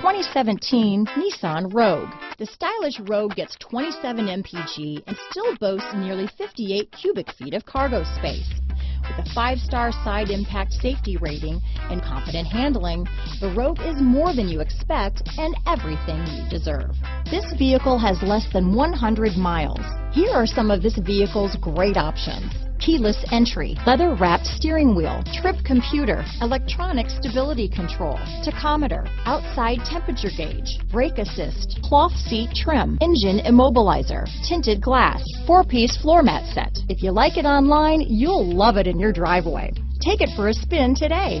2017 Nissan Rogue. The stylish Rogue gets 27 mpg and still boasts nearly 58 cubic feet of cargo space. With a 5-star side impact safety rating and confident handling, the Rogue is more than you expect and everything you deserve. This vehicle has less than 100 miles. Here are some of this vehicle's great options: keyless entry, leather-wrapped steering wheel, trip computer, electronic stability control, tachometer, outside temperature gauge, brake assist, cloth seat trim, engine immobilizer, tinted glass, 4-piece floor mat set. If you like it online, you'll love it in your driveway. Take it for a spin today.